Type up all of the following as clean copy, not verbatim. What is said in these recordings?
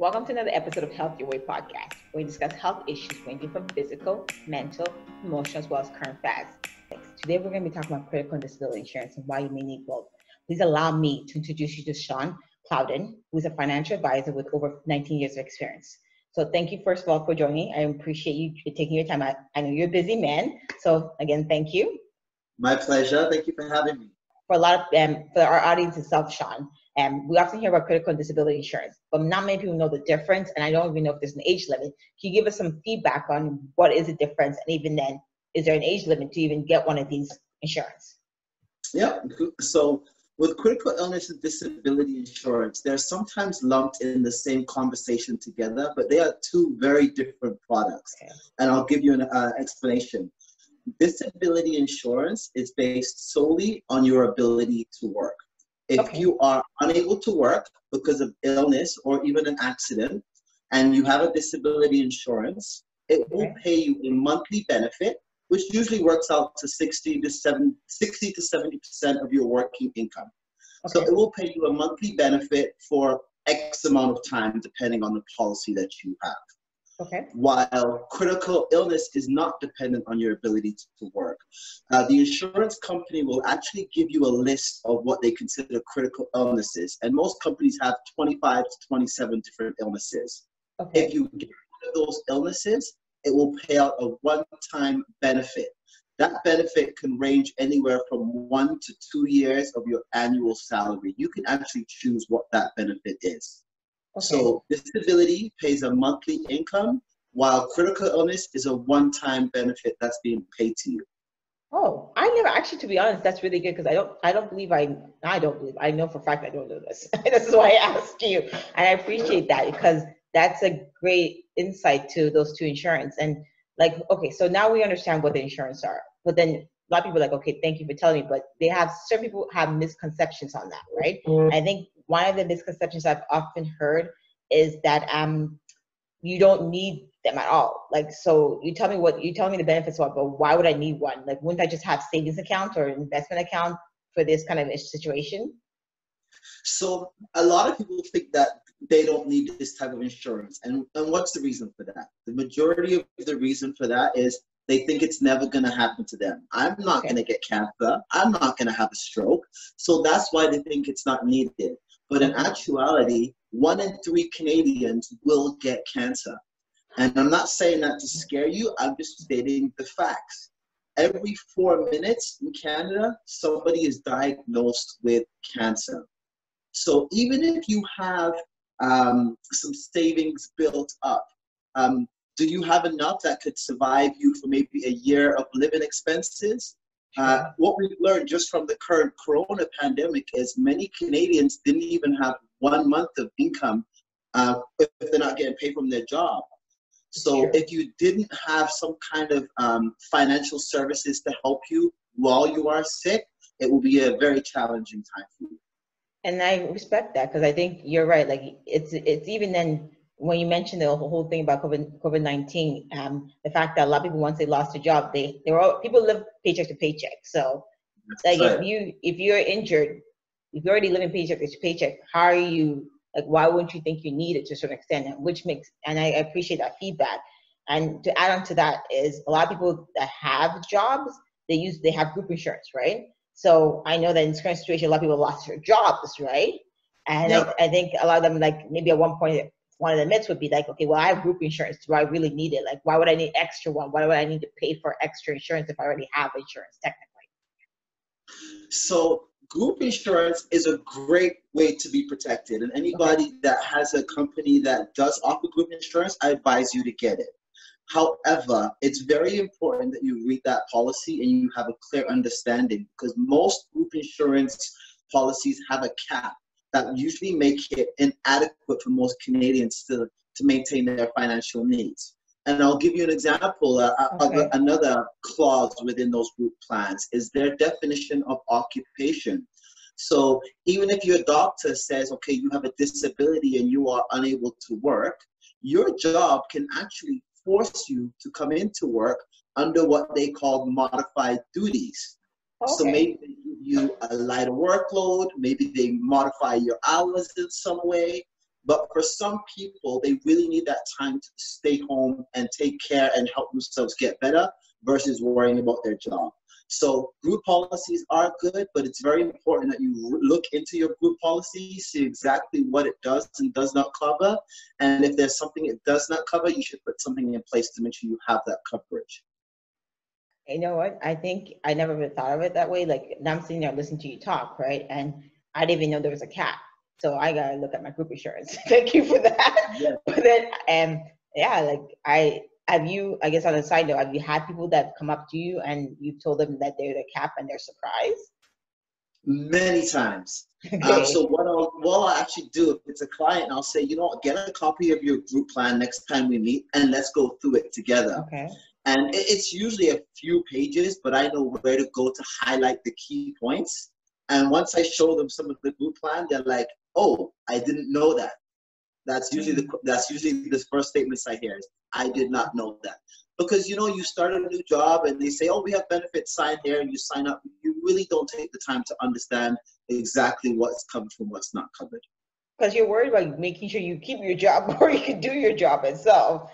Welcome to another episode of Health Your Way Podcast, where we discuss health issues ranging from physical, mental, emotional, as well as current facts. Today, we're going to be talking about critical and disability insurance and why you may need both. Please allow me to introduce you to Sean Clouden, who is a financial advisor with over 19 years of experience. So thank you, first of all, for joining. I appreciate you taking your time. I know you're a busy man. So again, thank you. My pleasure. Thank you for having me. For a lot of for our audience itself, Sean, we often hear about critical and disability insurance, but not many people know the difference, and I don't even know if there's an age limit. Can you give us some feedback on what is the difference, and even then, is there an age limit to even get one of these insurance? Yeah. So with critical illness and disability insurance, they're sometimes lumped in the same conversation together, but they are two very different products. Okay. And I'll give you an explanation. Disability insurance is based solely on your ability to work. If you are unable to work because of illness or even an accident, and you have a disability insurance, it will pay you a monthly benefit, which usually works out to 60 to 70% of your working income. So it will pay you a monthly benefit for X amount of time, depending on the policy that you have. While critical illness is not dependent on your ability to work. The insurance company will actually give you a list of what they consider critical illnesses. And most companies have 25 to 27 different illnesses. If you get rid of those illnesses, it will pay out a one-time benefit. That benefit can range anywhere from 1 to 2 years of your annual salary. You can actually choose what that benefit is. So disability pays a monthly income, while critical illness is a one-time benefit that's being paid to you. Oh, I never actually, to be honest, that's really good because I don't believe I know for a fact I don't know this. This is why I asked you, and I appreciate that because that's a great insight to those two insurance. And like, okay, so now we understand what the insurance are, but then a lot of people are like, okay, thank you for telling me, but they have certain people have misconceptions on that, right? I think one of the misconceptions I've often heard is that you don't need them at all. Like, so you tell me the benefits are, but why would I need one? Like, wouldn't I just have savings account or investment account for this kind of situation? So a lot of people think that they don't need this type of insurance. And what's the reason for that? The majority of the reason for that is they think it's never going to happen to them. I'm not going to get cancer. I'm not going to have a stroke. So that's why they think it's not needed. But in actuality, 1 in 3 Canadians will get cancer. And I'm not saying that to scare you. I'm just stating the facts. Every 4 minutes in Canada, somebody is diagnosed with cancer. So even if you have some savings built up, do you have enough that could survive you for maybe a year of living expenses? What we've learned just from the current corona pandemic is many Canadians didn't even have 1 month of income if they're not getting paid from their job. So if you didn't have some kind of financial services to help you while you are sick, it will be a very challenging time for you. And I respect that because I think you're right. Like it's even then when you mentioned the whole thing about COVID-19, the fact that a lot of people, once they lost their job, people live paycheck to paycheck. So like if you're injured, if you're already living paycheck to paycheck, how are you, like, why wouldn't you think you need it to a certain extent? And I appreciate that feedback. And to add on to that is a lot of people that have jobs, they have group insurance, right? So I know that in this current situation, a lot of people lost their jobs, right? And I think a lot of them, like maybe at one point, one of the myths would be like, okay, well, I have group insurance. Do I really need it? Like, why would I need extra one? Why would I need to pay for extra insurance if I already have insurance technically? So group insurance is a great way to be protected. And anybody that has a company that does offer group insurance, I advise you to get it. However, it's very important that you read that policy and you have a clear understanding because most group insurance policies have a cap that usually make it inadequate for most Canadians to maintain their financial needs. And I'll give you an example of another clause within those group plans is their definition of occupation. So even if your doctor says, okay, you have a disability and you are unable to work, your job can actually force you to come into work under what they call modified duties. So maybe they give you a lighter workload, maybe they modify your hours in some way, But for some people, they really need that time to stay home and take care and help themselves get better versus worrying about their job. So group policies are good, but it's very important that you look into your group policy, see exactly what it does and does not cover. And if there's something it does not cover, you should put something in place to make sure you have that coverage. You know what? I think I never really thought of it that way. Like, now I'm sitting there listening to you talk, right? And I didn't even know there was a cap. So I got to look at my group insurance. Thank you for that. Yeah. But then, yeah, like I guess on a side note, have you had people that come up to you and you've told them that they're the cap and they're surprised? Many times. Okay. So what I'll actually do, if it's a client, I'll say, you know what, get a copy of your group plan next time we meet and let's go through it together. Okay. And it's usually a few pages, but I know where to go to highlight the key points. And once I show them some of the group plan, they're like, oh, I didn't know that. That's usually the first statements I hear is, I did not know that. Because, you know, you start a new job and they say, oh, we have benefits, sign here, and you sign up. You really don't take the time to understand exactly what's covered from what's not covered. Because you're worried about making sure you keep your job before you can do your job itself.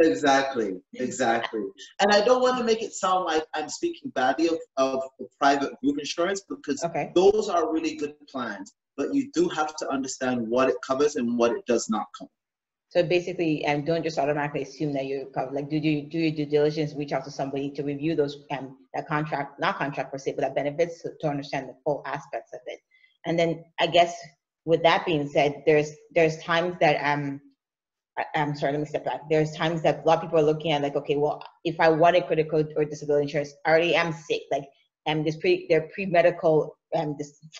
Exactly. And I don't want to make it sound like I'm speaking badly of private group insurance, because those are really good plans. But you do have to understand what it covers and what it does not cover. So basically, don't just automatically assume that you're covered. Like, do your due diligence, reach out to somebody to review those that contract, not contract per se, but that benefits to understand the full aspects of it. And then I guess with that being said, there's times that I'm sorry, let me step back. There's times that a lot of people are looking at like, okay, well, if I wanted critical or disability insurance, I already am sick. Like, pre-medical. You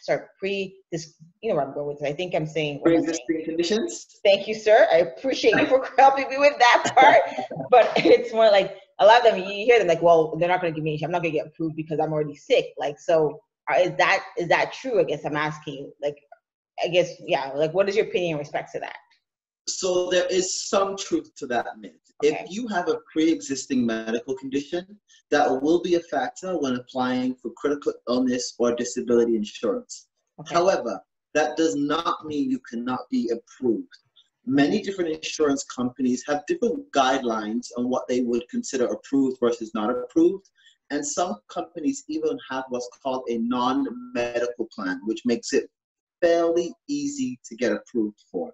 know where I'm going with this. I think I'm saying pre-existing conditions. Thank you, sir. I appreciate you for helping me with that part. But it's more like a lot of them. You hear them like, well, they're not going to give me insurance. I'm not going to get approved because I'm already sick. Like, so is that true? I guess I'm asking you. Like, I guess yeah. Like, what is your opinion in respect to that? So there is some truth to that myth. Okay. If you have a pre-existing medical condition, that will be a factor when applying for critical illness or disability insurance. Okay. However, that does not mean you cannot be approved. Many different insurance companies have different guidelines on what they would consider approved versus not approved. And some companies even have what's called a non-medical plan, which makes it fairly easy to get approved for.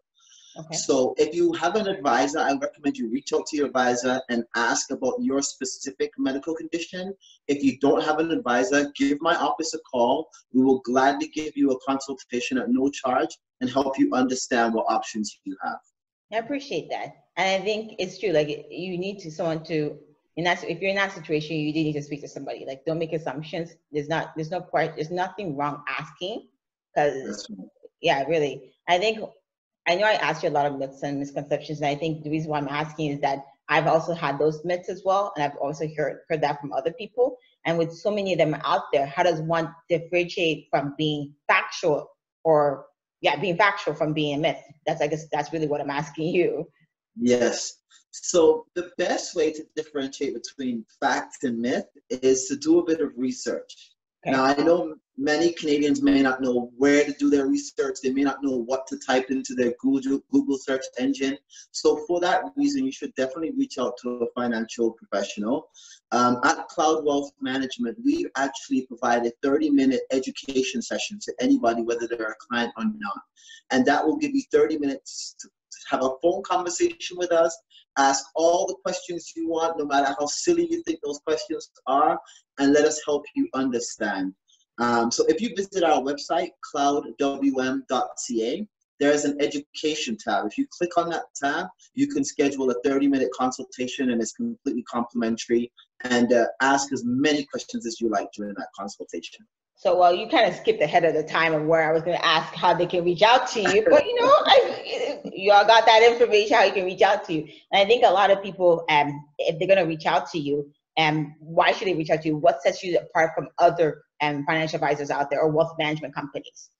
Okay. So if you have an advisor, I recommend you reach out to your advisor and ask about your specific medical condition. If you don't have an advisor, give my office a call. We will gladly give you a consultation at no charge and help you understand what options you have. I appreciate that. And I think it's true. Like, you need if you're in that situation, you do need to speak to somebody. Like, don't make assumptions. There's nothing wrong asking, because yeah, really, I know I asked you a lot of myths and misconceptions, and I think the reason why I'm asking is that I've also had those myths as well, and I've also heard that from other people. And with so many of them out there, how does one differentiate from being factual from being a myth? That's really what I'm asking you. Yes. So the best way to differentiate between fact and myth is to do a bit of research. Okay. Now, I know many Canadians may not know where to do their research. They may not know what to type into their Google search engine. So for that reason, you should definitely reach out to a financial professional. At Cloud Wealth Management, we actually provide a 30-minute education session to anybody, whether they're a client or not. And that will give you 30 minutes to have a phone conversation with us, ask all the questions you want, no matter how silly you think those questions are, and let us help you understand. So if you visit our website, cloudwm.ca, there is an education tab. If you click on that tab, you can schedule a 30-minute consultation, and it's completely complimentary, and ask as many questions as you like during that consultation. So, well, you kind of skipped ahead of the time of where I was going to ask how they can reach out to you. But, you know, y'all got that information, how you can reach out to you. And I think a lot of people, if they're going to reach out to you, why should they reach out to you? What sets you apart from other financial advisors out there or wealth management companies?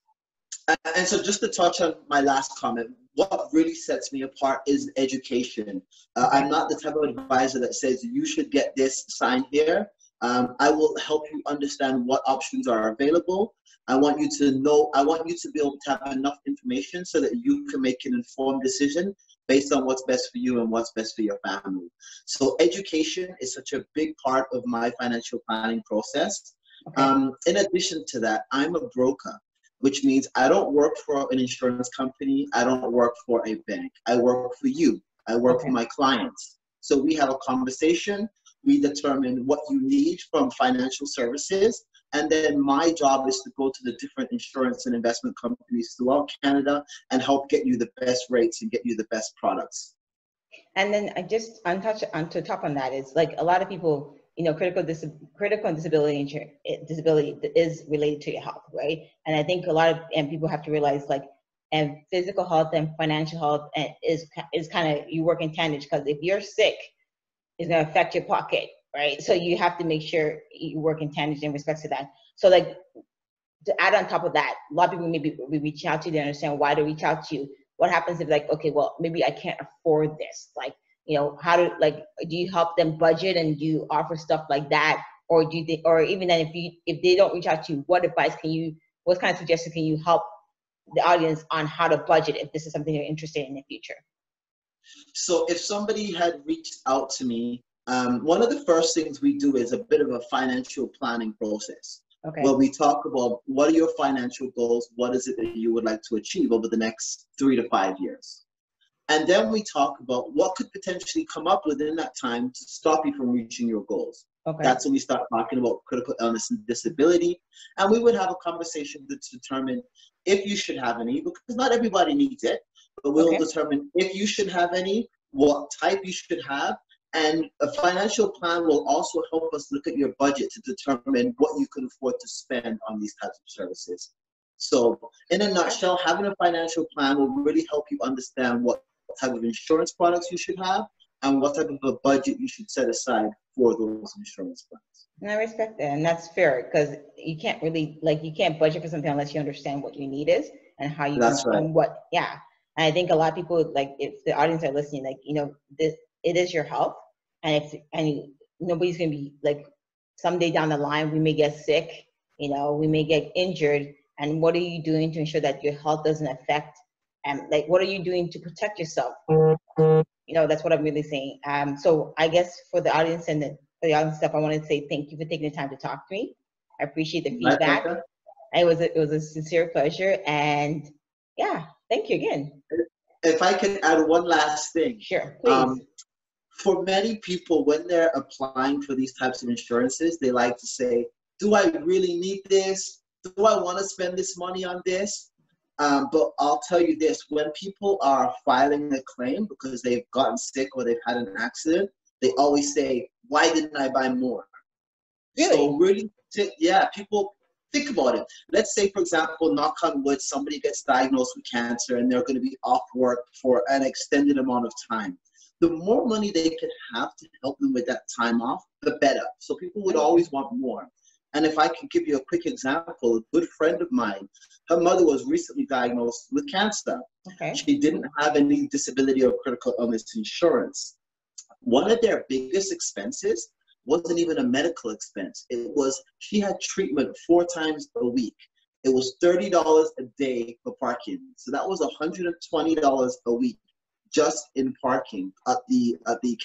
And so just to touch on my last comment, what really sets me apart is education. I'm not the type of advisor that says you should get this, sign here. I will help you understand what options are available. I want you to know, I want you to be able to have enough information so that you can make an informed decision based on what's best for you and what's best for your family. So education is such a big part of my financial planning process. Okay. In addition to that, I'm a broker, which means I don't work for an insurance company. I don't work for a bank. I work for you. I work for my clients. So we have a conversation. We determine what you need from financial services. And then my job is to go to the different insurance and investment companies throughout Canada and help get you the best rates and get you the best products. And then I just on top of that is, like, a lot of people, you know, critical disability is related to your health, right? And I think a lot of people have to realize, like, and physical health and financial health is kind of, you work in tandem, because if you're sick, it's going to affect your pocket, right? So you have to make sure you work in tandem in respect to that. So, like, to add on top of that, a lot of people maybe we reach out to you, they understand why they reach out to you. What happens if, like, okay, well, maybe I can't afford this. Like, you know, how do, like, do you help them budget and do you offer stuff like that? Or do you think, or even then if they don't reach out to you, what advice can you, what kind of suggestions can you help the audience on how to budget if this is something you're interested in the future? So if somebody had reached out to me, one of the first things we do is a bit of a financial planning process. Okay. Where we talk about what are your financial goals, what is it that you would like to achieve over the next 3 to 5 years. And then we talk about what could potentially come up within that time to stop you from reaching your goals. Okay. That's when we start talking about critical illness and disability. And we would have a conversation to determine if you should have any, because not everybody needs it, but we'll determine if you should have any, what type you should have. And a financial plan will also help us look at your budget to determine what you can afford to spend on these types of services. So in a nutshell, having a financial plan will really help you understand what type of insurance products you should have and what type of a budget you should set aside for those insurance plans. And I respect that, and that's fair, because you can't really, like, you can't budget for something unless you understand what your need is and how you consume what. Yeah. And I think a lot of people, like, if the audience are listening, like, you know, this, it is your health, and it's, and nobody's going to be, like, someday down the line, we may get sick, you know, we may get injured. And what are you doing to ensure that your health doesn't affect, and, like, what are you doing to protect yourself? You know, that's what I'm really saying. So I guess for the audience and for the audience stuff, I want to say thank you for taking the time to talk to me. I appreciate the feedback. It was a sincere pleasure, and yeah, thank you again. If I can add one last thing. Sure, please. For many people, when they're applying for these types of insurances, they like to say, do I really need this? Do I want to spend this money on this? But I'll tell you this, when people are filing a claim because they've gotten sick or they've had an accident, they always say, why didn't I buy more? Really? So really, yeah, people think about it. Let's say, for example, knock on wood, somebody gets diagnosed with cancer and they're going to be off work for an extended amount of time. The more money they could have to help them with that time off, the better. So people would always want more. And if I can give you a quick example, a good friend of mine, her mother was recently diagnosed with cancer. Okay. She didn't have any disability or critical illness insurance. One of their biggest expenses wasn't even a medical expense. It was, she had treatment 4 times a week. It was $30 a day for parking. So that was $120 a week just in parking at the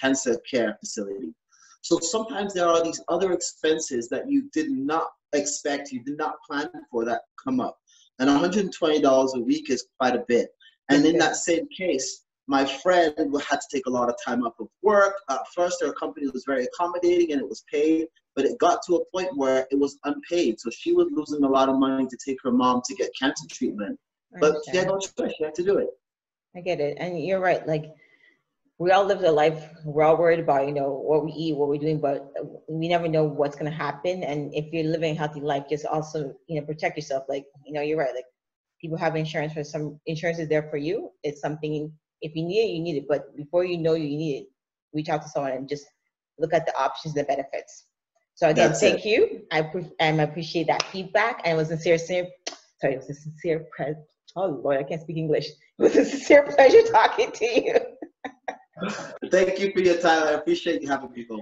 cancer care facility. So sometimes there are these other expenses that you did not expect, you did not plan for, that come up. And $120 a week is quite a bit. And in that same case, my friend had to take a lot of time off of work. At first, her company was very accommodating and it was paid, but it got to a point where it was unpaid. So she was losing a lot of money to take her mom to get cancer treatment. But she had no choice, she had to do it. I get it. And you're right. Like, we all live the life, we're all worried about, you know, what we eat, what we're doing, but we never know what's going to happen. And if you're living a healthy life, just also, you know, protect yourself. Like, you know, you're right. Like, people have insurance, for some insurance is there for you. It's something, if you need it, you need it. But before you know you need it, reach out to someone and just look at the options, the benefits. So again, thank you. I appreciate that feedback. And it was a sincere pleasure. Oh Lord, I can't speak English. It was a sincere pleasure talking to you. Thank you for your time. I appreciate you having me on.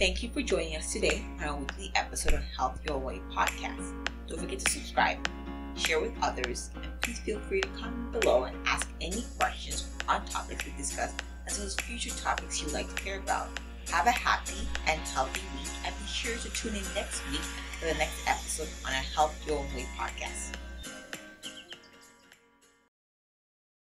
Thank you for joining us today on our weekly episode on Health Your Way Podcast. Don't forget to subscribe, share with others, and please feel free to comment below and ask any questions on topics we discussed, as well as future topics you'd like to hear about. Have a happy and healthy week, and be sure to tune in next week for the next episode on our Health Your Own Way Podcast.